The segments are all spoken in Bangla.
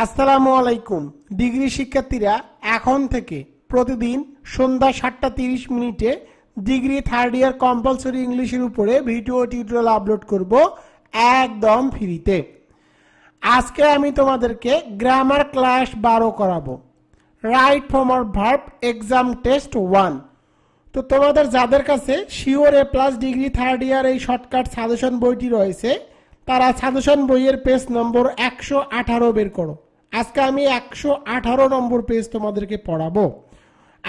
আসসালামু আলাইকুম ডিগ্রি শিক্ষার্থীরা, এখন থেকে প্রতিদিন সন্ধ্যা 7:30 মিনিটে ডিগ্রি থার্ড ইয়ার কম্পালসরি ইংলিশের উপরে ভিডিও টিউটোরিয়াল আপলোড করব একদম ফ্রিতে। আজকে আমি তোমাদেরকে গ্রামার ক্লাস 12 করাবো, right form of verb exam test 1। তো তোমাদের যাদের কাছে sure A plus degree third year এই শর্টকাট সাজেশন বইটি রয়েছে, তারা সাজেশন বইয়ের পেজ নম্বর 118 বের করো। আজকে আমি 118 নম্বর পেজ তোমাদেরকে পড়াবো।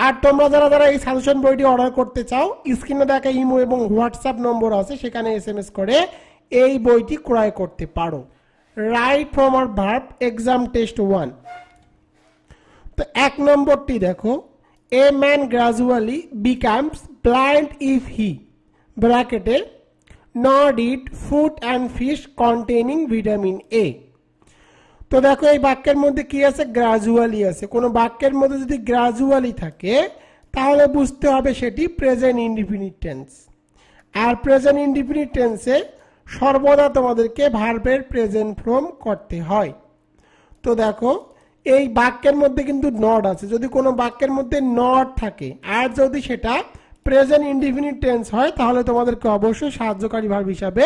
আর তোমরা যারা যারা এই সাজেশন বইটি অর্ডার করতে চাও, স্ক্রিনে দেখা ইমো এবং হোয়াটসঅ্যাপ নম্বর আছে, সেখানে SMS করে এই বইটি ক্রয় করতে পারো। Right form of verb exam test 1। তো 1 নম্বরটি দেখো, a man gradually becomes blind if he ব্র্যাকেটে not eat food and fish containing vitamin A। তো দেখো এই বাক্যের মধ্যে কি আছে? গ্রাজুয়ালি আছে। কোনো বাক্যের মধ্যে যদি গ্রাজুয়ালি থাকে তাহলে বুঝতে হবে সেটি প্রেজেন্ট ইনডিফিনিট টেন্স। আর প্রেজেন্ট ইনডিফিনিট টেন্সে সর্বদা তোমাদেরকে ভার্বের প্রেজেন্ট ফর্ম করতে হয়। তো দেখো এই বাক্যের মধ্যে কিন্তু not আছে। যদি কোনো বাক্যের মধ্যে not থাকে আর যদি সেটা প্রেজেন্ট ইনডিফিনিট টেন্স হয়, তাহলে তোমাদেরকে অবশ্যই সাহায্যকারী ভার্ব হিসাবে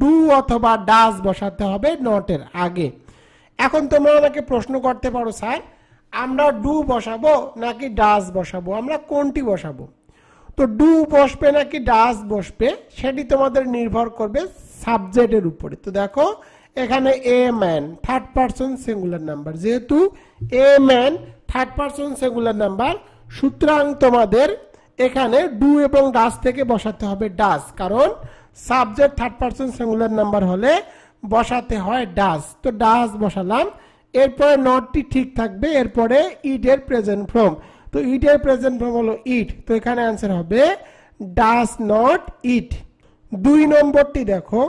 ডু অথবা ডাজ বসাতে হবে নটের আগে। এখন তোমরা আমাকে প্রশ্ন করতে পারো, স্যার আমরা ডু বসাবো নাকি ডাজ বসাবো, আমরা কোনটি বসাবো? তো ডু বসবে নাকি ডাজ বসবে সেটি তোমাদের নির্ভর করবে সাবজেক্টের উপরে। তো দেখো এখানে a man third person singular number, যেহেতু a man third person singular number, সুতরাং তোমাদের এখানে ডু এবং ডাজ থেকে বসাতে হবে ডাজ, কারণ subject third person singular number হলে বসাতে হয় ডাজ। তো ডাজ বসালাম। এরপরে নটটি ঠিক থাকবে, এরপরে ইটের প্রেজেন্ট ফর্ম। তো ইটের প্রেজেন্ট ফর্ম হলো ইট। তো এখানে অ্যান্সার হবে ডাজ নট ইট। 2 নম্বরটি দেখো,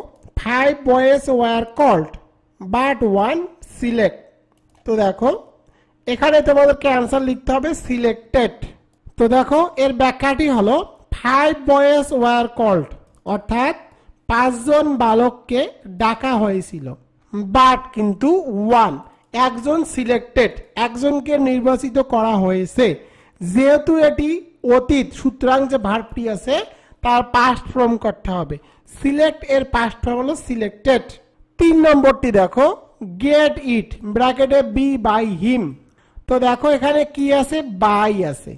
5 boys were called but one select. তো দেখো এখানে তোমাদেরকে অ্যান্সার লিখতে হবে সিলেক্টেড। তো দেখো এর ব্যাখ্যাটি হলো 5 বয়েজ ওয়ার কল্ড, অর্থাৎ 5 জন বালককে ডাকা হয়েছিল, বাট কিন্তু ওয়ান একজন সিলেক্টেড, একজনকে নির্বাচিত করা হয়েছে। যেহেতু এটি অতীত, সুতরাং যে ভার্বটি আছে তার পাস্ট ফর্ম করতে হবে। সিলেক্ট এর পাস্ট ফর্ম হলো সিলেক্টেড। 3 নম্বরটি দেখো, গেট ইট ব্র্যাকেটে বি বাই হিম। তো দেখো এখানে কি আছে? বাই আছে।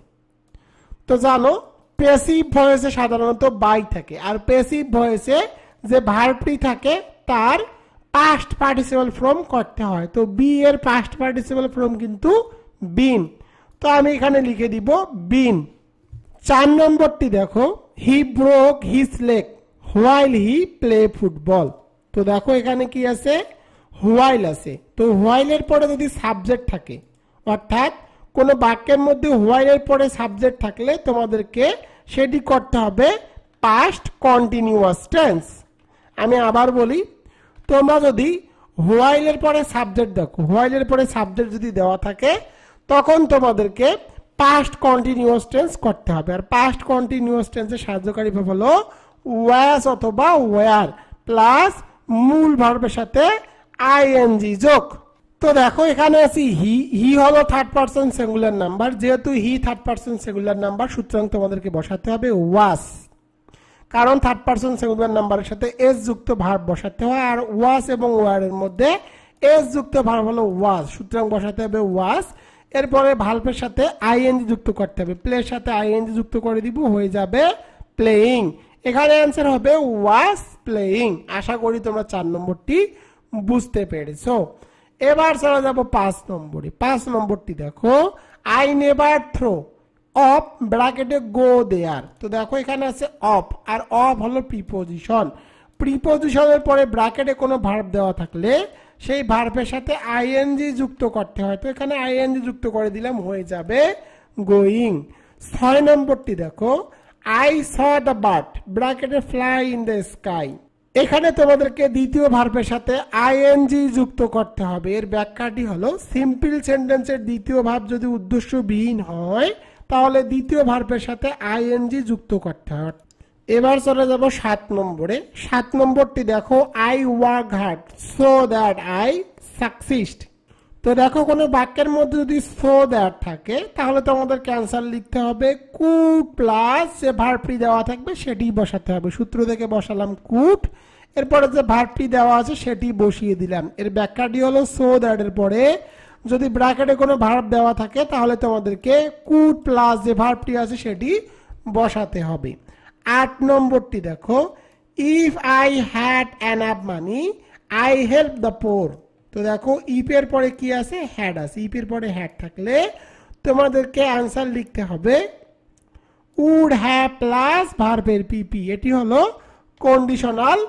তো জানো প্যাসিভ ভয়েসে সাধারণত বাই থাকে, আর প্যাসিভ ভয়েসে যে ভার্বটি থাকে তার পাস্ট পার্টিসিপাল ফর্ম করতে হয়। তো বি এর পাস্ট পার্টিসিপাল ফর্ম কিন্তু বিন। তো আমি এখানে লিখে দিব বিন। 4 নম্বরটি দেখো, he broke his leg while he play football. তো দেখো এখানে কি আছে? হোয়াইল আছে। তো হোয়াইলের পরে যদি সাবজেক্ট থাকে, অর্থাৎ কোনো বাক্যের মধ্যে হোয়াইলের পরে সাবজেক্ট থাকলে তোমাদেরকে সেটি করতে হবে পাস্ট কন্টিনিউয়াস টেন্স। আমি আবার বলি, তোমরা যদি হোয়াইলের পরে সাবজেক্ট দেখো, হোয়াইলের পরে সাবজেক্ট যদি দেওয়া থাকে তখন তোমাদেরকে পাস্ট কন্টিনিউয়াস টেন্স করতে হবে। আর পাস্ট কন্টিনিউয়াস টেন্সের সাহায্যকারী ভার্ব হলো ওয়াজ অথবা ওয়ার প্লাস মূল ভার্বের সাথে আইএনজি যোগ। তো দেখো এখানে আছে হি। হি হলো থার্ড পারসন সিঙ্গুলার নাম্বার, যেহেতু he third person singular number, সুতরাং তোমাদেরকে বসাতে হবে ওয়াস, কারণ থার্ড পারসন সিঙ্গুলার নাম্বারের সাথে এস যুক্ত ভার্ব বসাতে হয়। আর ওয়াস এবং ওয়ারের মধ্যে এস যুক্ত ভার্ব হলো ওয়াস, সুতরাং বসাতে হবে ওয়াস। এরপরে ভার্বের সাথে আইএনজি যুক্ত করতে হবে, প্লের সাথে আইএনজি যুক্ত করে দিব, হয়ে যাবে প্লেয়িং। এখানে অ্যান্সার হবে ওয়াস প্লেয়িং। আশা করি তোমরা 4 নম্বরটি বুঝতে পেরেছো। এবার চলে যাবো 5 নম্বরে। 5 নম্বরটি দেখো, আই নেভার থ্রো অফ ব্র্যাকেটে গো দেয়ার। তো দেখো এখানে আছে অফ, আর অফ হলো প্রিপোজিশন। প্রিপোজিশনের পরে ব্র্যাকেটে কোনো ভার্ব দেওয়া থাকলে সেই ভার্বের সাথে আইএনজি যুক্ত করতে হয়। তো এখানে আইএনজি যুক্ত করে দিলাম, হয়ে যাবে গোয়িং। 6 নম্বরটি দেখো, আই স দ্য বার্ড ব্র্যাকেটে ফ্লাই ইন দ্য স্কাই। এখানে তোমাদেরকে দ্বিতীয় ভার্বের সাথে আইএনজি যুক্ত করতে হবে। এর ব্যাখ্যাটি হলো সিম্পল সেন্টেন্সের দ্বিতীয় ভার্ব যদি উদ্দেশ্যবিহীন হয় তাহলে দ্বিতীয় ভার্বের সাথে আইএনজি যুক্ত করতে হয়। এবার চলে যাব 7 নম্বরে। 7 নম্বরটি দেখো, I work hard so that I succeed. তো দেখো কোনো বাক্যের মধ্যে যদি সো দ্যাট থাকে তাহলে তোমাদের ক্যান্সার লিখতে হবে কুড প্লাস যে ভার্বটি দেওয়া থাকবে সেটি বসাতে হবে। সূত্র থেকে বসালাম কুড, এরপরে যে ভার্বটি দেওয়া আছে সেটি বসিয়ে দিলাম। এর ব্যাখ্যাটি হলো সো দ্যাট এর পরে যদি ব্র্যাকেটে কোনো ভার্ব দেওয়া থাকে তাহলে তোমাদেরকে কুড প্লাস যে ভার্বটি আছে সেটি বসাতে হবে। ৮ নম্বরটি দেখো, if I had enough money I help the poor. তো দেখো ইপের পরে কি আছে, হ্যাড আছে। ইপের পরে হ্যাড থাকলে তোমাদেরকে অ্যান্সার লিখতে হবে উড হ্যাভ প্লাস ভার্বের পিপি। এটি হলো কন্ডিশনাল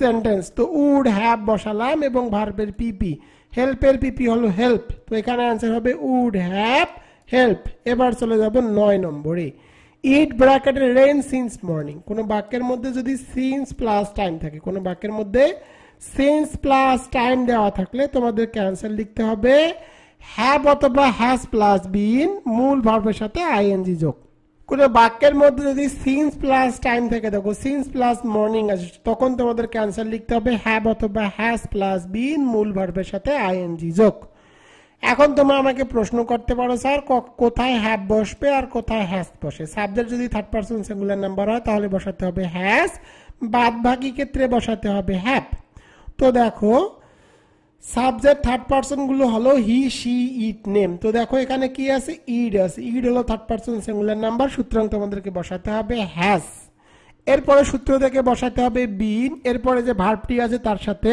সেন্টেন্স। তো উড হ্যাভ বসালাম এবং ভার্বের পিপি, হেল্পের পিপি হলো হেল্প। তো এখানে অ্যান্সার হবে উড হ্যাভ হেল্প। এবার চলে যাব ৯ নম্বরে, ইট ব্র্যাকেটে রেইন সিন্স মর্নিং। কোনো বাক্যের মধ্যে যদি সিন্স প্লাস টাইম থাকে, কোনো বাক্যের মধ্যে সিন্স প্লাস টাইম দেওয়া থাকলে তোমাদেরকে অ্যান্সার লিখতে হবে হ্যাভ অথবা হ্যাজ প্লাস বিন, মূল ভার্বের সাথে আইএনজি যোগ। কোনো বাক্যের মধ্যে যদি সিন্স প্লাস টাইম থাকে, দেখো সিন্স প্লাস মর্নিং আছে, তখন তোমাদেরকে অ্যান্সার লিখতে হবে হ্যাভ অথবা হ্যাজ প্লাস বিন, মূল ভার্বের সাথে আইএনজি যোগ। এখন তোমরা আমাকে প্রশ্ন করতে পারো স্যার কোথায় হ্যাভ বসবে আর কোথায় হ্যাজ বসে। সাবজেক্ট যদি থার্ড পারসন সিঙ্গুলার নাম্বার হয় তাহলে বসাতে হবে হ্যাজ, বাদ বাকি ক্ষেত্রে বসাতে হবে হ্যাভ। তো দেখো সাবজেক্ট থার্ড পারসন গুলো হলো হি, শি, ইট, নেম। তো দেখো এখানে কি আছে, ইড আছে। ইড হলো থার্ড পারসন সিঙ্গুলার নাম্বার, সুতরাং তোমাদেরকে বসাতে হবে হ্যাজ। এরপরে সূত্র থেকে বসাতে হবে বিন, এরপরে যে ভার্বটি আছে তার সাথে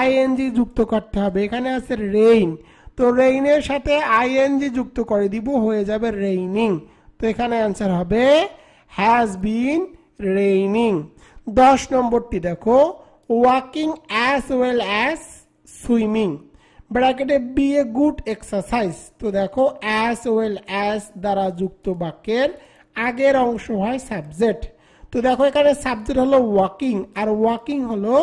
আইএনজি যুক্ত করতে হবে। এখানে আছে রেইন, তো রেইনের সাথে আইএনজি যুক্ত করে দিব, হয়ে যাবে রেইনিং। তো এখানে অ্যান্সার হবে হ্যাজ বিন রেইনিং। ১০ নম্বরটি দেখো, walking as well as swimming, ব্র্যাকেটে বি এ গুড এক্সারসাইজ। তো দেখো অ্যাজ ওয়েল অ্যাজ দ্বারা যুক্ত বাক্যের আগের অংশ হয় সাবজেক্ট। তো দেখো এখানে সাবজেক্ট হলো ওয়াকিং, আর ওয়াকিং হলো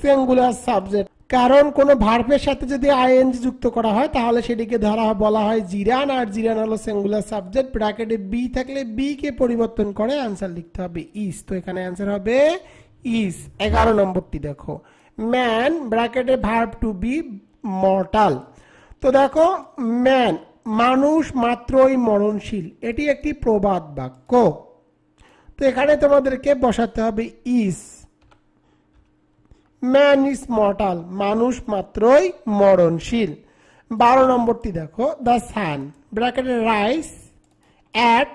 সিঙ্গুলার সাবজেক্ট, কারণ কোনো ভার্বের সাথে যদি আইএনজি যুক্ত করা হয় তাহলে সেটিকে বলা হয় জিরান, আর জিরান হলো সিঙ্গুলার সাবজেক্ট। ব্র্যাকেটে বি থাকলে বি কে পরিবর্তন করে অ্যান্সার লিখতে হবে ইজ। তো এখানে অ্যান্সার হবে ইজ। ১১ নম্বরটি দেখো, ম্যান ব্র্যাকেটে ভার্ব টু বি মর্টাল। তো দেখো ম্যান মানুষ মাত্রই মরণশীল, এটি একটি প্রবাদ বাক্য। তো এখানে তোমাদেরকে বসাতে হবে ইজ, ম্যান ইজ মর্টাল, মানুষ মাত্রই মরণশীল। ১২ নম্বরটি দেখো, দ্য সান ব্র্যাকেটে রাইস অ্যাট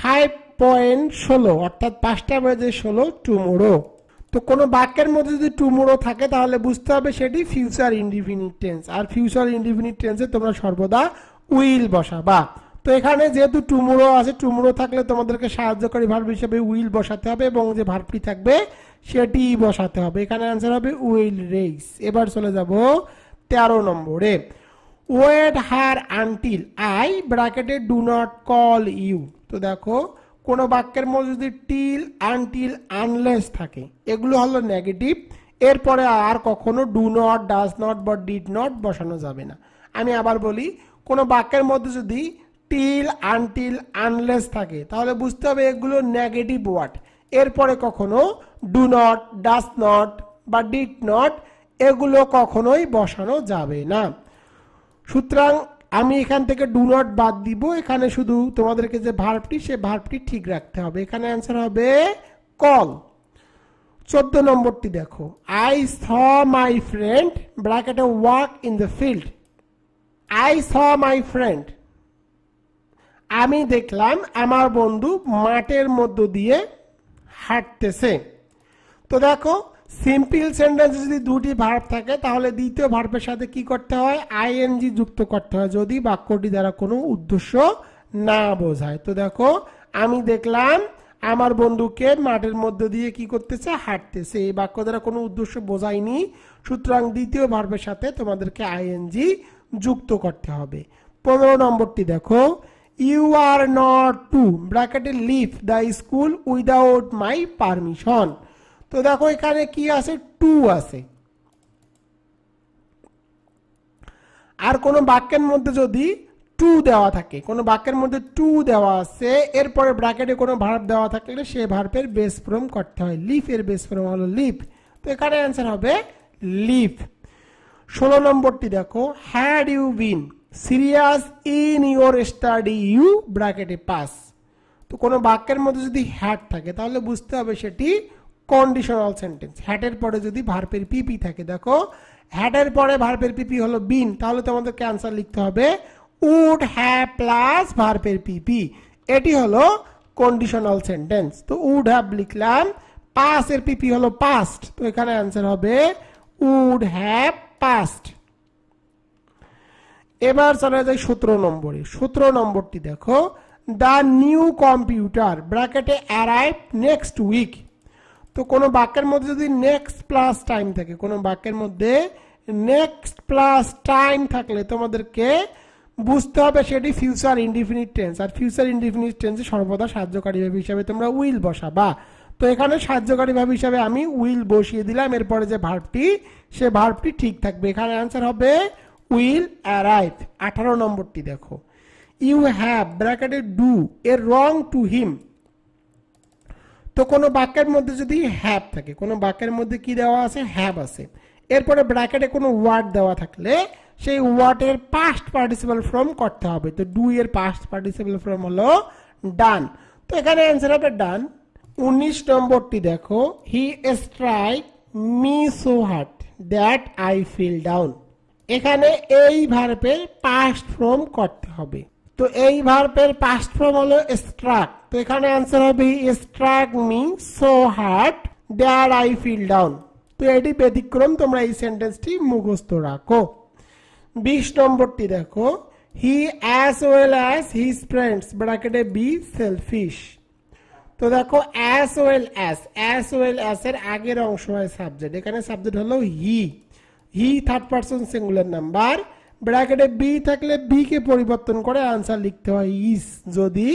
5:16 অর্থাৎ 5:16 টুমোরো। তো কোনো বাক্যের মধ্যে যদি টুমোরো থাকে তাহলে বুঝতে হবে সেটি ফিউচার ইনডিফিনিট টেন্স, আর ফিউচার ইনডিফিনিট টেন্সে তোমরা সর্বদা উইল বসাবা। তো এখানে যেহেতু টুমোরো আছে, টুমোরো থাকলে তোমাদেরকে সাহায্যকারী ভার্ব হিসেবে উইল বসাতে হবে এবং যে ভার্বটি থাকবে সেটি বসাতে হবে। এখানে অ্যান্সার হবে উইল রেইস। এবার চলে যাব ১৩ নম্বরে, ওয়েট হার আনটিল আই ব্র্যাকেটে ডু নট কল ইউ। তো দেখো কোনো বাক্যের মধ্যে যদি টিল, আনটিল, আনলেস থাকে, এগুলো হলো নেগেটিভ, এরপরে আর কখনো ডু নট, ডাজ নট বা ডিড নট বসানো যাবে না। আমি আবার বলি, কোনো বাক্যের মধ্যে যদি টিল, আনটিল, আনলেস থাকে তাহলে বুঝতে হবে এগুলো নেগেটিভ ওয়ার্ড, এরপরে কখনো ডু নট, ডাজ নট বা ডিড নট এগুলো কখনোই বসানো যাবে না। সুতরাং আমি এখান থেকে ডু নট বাদ দিব, এখানে শুধু তোমাদেরকে যে ভার্বটি সে ভার্বটি ঠিক রাখতে হবে। এখানে অ্যান্সার হবে কল। ১৪ নম্বরটি দেখো, আই স মাই ফ্রেন্ড ব্র্যাকেটে walk in the field. I saw my friend, আমি দেখলাম আমার বন্ধু মাঠের মধ্য দিয়ে হাঁটতেছে। তো দেখো সিম্পল সেন্টেন্সে যদি দুটি ভার্ব থাকে তাহলে দ্বিতীয় ভার্বের সাথে কি করতে হয়, আইএনজি যুক্ত করতে হয় যদি বাক্যটি দ্বারা কোনো উদ্দেশ্য না বোঝায়। তো দেখো আমি দেখলাম আমার বন্ধুকে মাঠের মধ্যে দিয়ে কি করতেছে, হাঁটতেছে। এই বাক্য দ্বারা কোনো উদ্দেশ্য বোঝায়নি, সুতরাং দ্বিতীয় ভার্বের সাথে তোমাদেরকে আইএনজি যুক্ত করতে হবে। ১৫ নম্বরটি দেখো, ইউ আর নট টু ব্র্যাকেটে leave the school without my permission. তো দেখো এখানে কি আছে, টু আছে, আর কোনো বাক্যের মধ্যে যদি টু দেওয়া থাকে, কোনো বাক্যের মধ্যে টু দেওয়া আছে, এরপরে ব্র্যাকেটে কোনো ভার্ব দেওয়া থাকলে সে ভার্বের বেস ফর্ম করতে হয়। লিভ এর বেস ফর্ম হলো লিভ। তো এখানে অ্যান্সার হবে লিভ। ১৬ নম্বরটি দেখো, had you been serious in your study you ব্র্যাকেটে পাস। তো কোনো বাক্যের মধ্যে যদি হ্যাড থাকে তাহলে বুঝতে হবে সেটি কন্ডিশনাল সেন্টেন্স। হ্যাডের পরে যদি ভার্বের পিপি থাকে, দেখো হ্যাডের পরে ভার্বের পিপি হলো বিন, তাহলে তোমাদেরকে অ্যান্সার লিখতে হবে উড হ্যাভ প্লাস ভার্বের পিপি। এটি হলো কন্ডিশনাল সেন্টেন্স। তো উড হ্যাভ লিখলাম, পাস এর পিপি হলো পাস্ট, তো এখানে অ্যান্সার হবে উড হ্যাভ পাস্ট। এবার চলে যাই ১৭ নম্বরে। ১৭ নম্বরটি দেখো, দ্য নিউ কম্পিউটার ব্র্যাকেটে অ্যারাইভ নেক্সট উইক। তো কোনো বাক্যের মধ্যে যদি নেক্সট প্লাস টাইম থাকে, কোনো বাক্যের মধ্যে নেক্সট প্লাস টাইম থাকলে তোমাদেরকে বুঝতে হবে সেটি ফিউচার ইনডিফিনিট টেন্স। আর ফিউচার ইনডিফিনিট টেন্সে সর্বদা সাহায্যকারী ভাব হিসাবে তোমরা উইল বসাবা। তো এখানে সাহায্যকারী ভাব হিসাবে আমি উইল বসিয়ে দিলাম, এরপরে যে ভার্বটি সে ভার্বটি ঠিক থাকবে। এখানে অ্যান্সার হবে উইল অ্যারাইভ। ১৮ নম্বরটি দেখো, ইউ হ্যাভ ব্র্যাকেটে do a wrong to him. তো কোনো বাক্যের মধ্যে যদি হ্যাভ থাকে, কোনো বাক্যের মধ্যে কি দেওয়া আছে, হ্যাভ আছে, এরপরে ব্র্যাকেটে কোনো ওয়ার্ড দেওয়া থাকলে সেই ওয়ার্ডের পাস্ট পার্টিসিপাল ফর্ম করতে হবে। তো ডু এর পাস্ট পার্টিসিপাল ফর্ম হলো ডান, তো এখানে অ্যান্সার হবে ডান। ১৯ নম্বরটি দেখো, he strike me so hard that I fell down. এখানে এই ভার্বের পাস্ট ফর্ম করতে হবে। তো এই ভার্বের পাস্ট ফর্ম হলো স্ট্রাক, তো এখানে অ্যান্সার হবে he struck me so hard that I fell down. তো এটি ব্যতিক্রম, তোমরা এই সেন্টেন্সটি মুখস্থ রাখো। ২০ নম্বরটি দেখো, he as well as his friends ব্র্যাকেটে বি সেলফিশ। তো দেখো as well as, as well as এর আগের অংশ হয় সাবজেক্ট, এখানে সাবজেক্ট হলো he, he third person singular number, ব্র্যাকেটে বি থাকলে বি কে পরিবর্তন করে আনসার লিখতে হয় ইস। যদি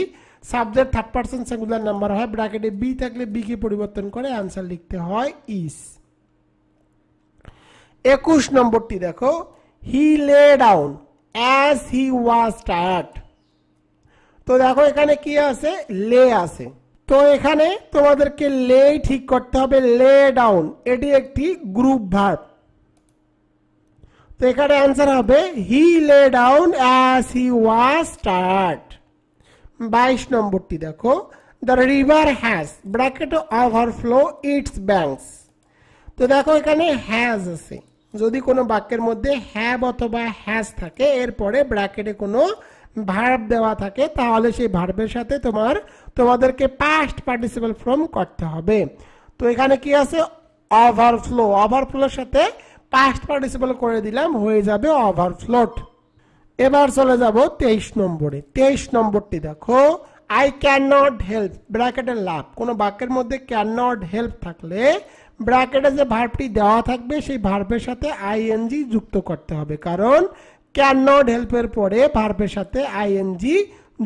subject third person singular number হয়, ব্র্যাকেটে বি থাকলে বি কে পরিবর্তন করে আনসার লিখতে হয় ইস। ২১ নম্বরটি দেখো, he lay down as he was tired. তো দেখো এখানে কি আছে, লে আছে, তো এখানে তোমাদেরকে লে ঠিক করতে হবে। লে ডাউন এটি একটি গ্রুপ ভার্ব, তো এখানে অ্যান্সার হবে he lay down as he was tired. ২২ নম্বরটি দেখো, the river has bracket overflow its banks. তো দেখো এখানে হ্যাজ আছে, যদি কোনো বাক্যের মধ্যে হ্যাভ অথবা হ্যাজ থাকে, এরপরে ব্র্যাকেটে কোনো ভার্ব দেওয়া থাকে, তাহলে সেই ভার্বের সাথে তোমাদেরকে পাস্ট পার্টিসিপাল ফর্ম করতে হবে। তো এখানে কি আছে, ওভারফ্লো, ওভারফ্লোর সাথে পাস্ট পার্টিসিপাল করে দিলাম, হয়ে যাবে ওভারফ্লোড। এবার চলে যাব ২৩ নম্বরে। ২৩ নম্বরটি দেখো, আই ক্যান নট হেল্প ব্র্যাকেটে লাভ। কোনো বাক্যের মধ্যে ক্যান নট হেল্প থাকলে ব্র্যাকেটে যে ভার্বটি দেওয়া থাকবে সেই ভার্বের সাথে আইএনজি যুক্ত করতে হবে, কারণ ক্যান নট হেল্পের পরে ভার্বের সাথে আইএনজি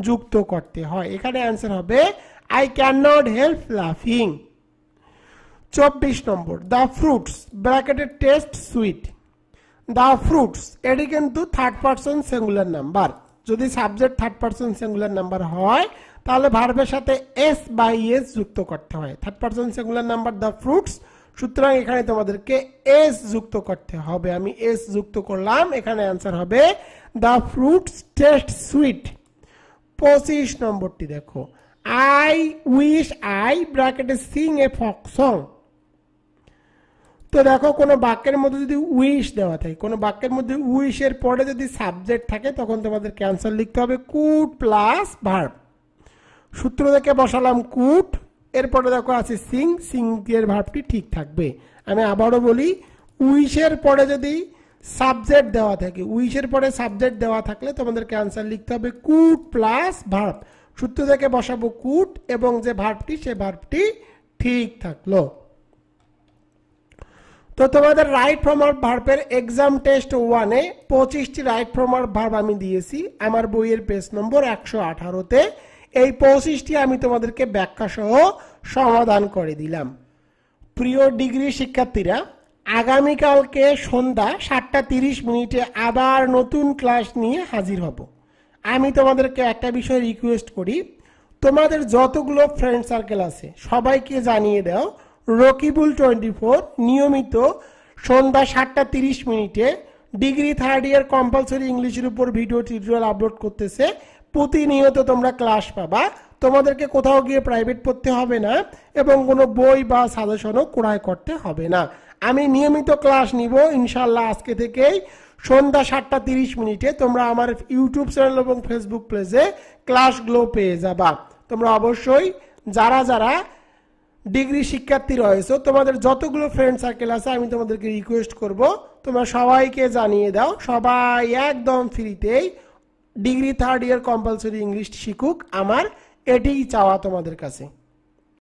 যুক্ত করতে হয়। এখানে অ্যান্সার হবে আই ক্যান নট হেল্প লাফিং। ২৪ নম্বর, দ্য ফ্রুটস ব্র্যাকেটে টেস্ট সুইট। দ্য ফ্রুটস এটি কিন্তু থার্ড পারসন সিঙ্গুলার নাম্বার, যদি subject third person singular number হয় তাহলে ভার্বের সাথে এস বাই এস যুক্ত করতে হয়। Third person singular number the fruits, সুতরাং এখানে তোমাদেরকে এস যুক্ত করতে হবে। আমি এস যুক্ত করলাম, এখানে অ্যান্সার হবে দ্য ফ্রুটস টেস্ট সুইট। ২৫ নম্বরটি দেখো, আই উইশ আই ব্র্যাকেটে সিং এ ফক সং। তো দেখো কোনো বাক্যের মধ্যে যদি উইশ দেওয়া থাকে, কোনো বাক্যের মধ্যে উইশের পরে যদি সাবজেক্ট থাকে, তখন তোমাদেরকে অ্যান্সার লিখতে হবে কুড প্লাস ভার্ব। সূত্র থেকে বসালাম কুড, এরপরে দেখো আছে সিং, সিং এর ভাবটি ঠিক থাকবে। আমি আবারও বলি, উইশের পরে যদি সাবজেক্ট দেওয়া থাকে, উইশের পরে সাবজেক্ট দেওয়া থাকলে তোমাদেরকে অ্যান্সার লিখতে হবে কুড প্লাস ভার্ব, সূত্র থেকে বসাবো কুড এবং যে ভার্বটি সে ভার্বটি ঠিক থাকলো। তো তোমাদের রাইট ফর্ম অফ ভার্বের এক্সাম টেস্ট 1-এ 25টি রাইট ফর্ম অফ ভার্ব আমি দিয়েছি, আমার বইয়ের পেজ নম্বর ১১৮-তে। এই 25টি আমি তোমাদেরকে ব্যাখ্যা সহ সমাধান করে দিলাম। প্রিয় ডিগ্রি শিক্ষার্থীরা, আগামীকালকে সন্ধ্যা ৭টা ৩০ মিনিটে আবার নতুন ক্লাস নিয়ে হাজির হব। আমি তোমাদেরকে একটা বিষয় রিকোয়েস্ট করি, তোমাদের যতগুলো ফ্রেন্ড সার্কেল আছে সবাইকে জানিয়ে দাও রকিবুল 24 নিয়মিত সন্ধ্যা ৭টা ৩০ মিনিটে ডিগ্রি থার্ড ইয়ার কম্পালসরি ইংলিশের উপর ভিডিও টিউটোরিয়াল আপলোড করতেছে, প্রতিনিয়ত তোমরা ক্লাস পাবা, তোমাদেরকে কোথাও গিয়ে প্রাইভেট পড়তে হবে না এবং কোনো বই বা সাজেশনও ক্রয় করতে হবে না। আমি নিয়মিত ক্লাস নিব ইনশাল্লাহ। আজকে থেকেই সন্ধ্যা 7:30 তোমরা আমার ইউটিউব চ্যানেল এবং ফেসবুক পেজে ক্লাসগুলো পেয়ে যাবা। তোমরা অবশ্যই যারা যারা ডিগ্রি শিক্ষার্থী রয়েছে, তোমাদের যতগুলো ফ্রেন্ড সার্কেল আছে আমি তোমাদেরকে রিকোয়েস্ট করব তোমরা সবাইকে জানিয়ে দাও, সবাই একদম ফ্রিতেই degree third year compulsory English শিখুক। আমার এটিই চাওয়া তোমাদের কাছে।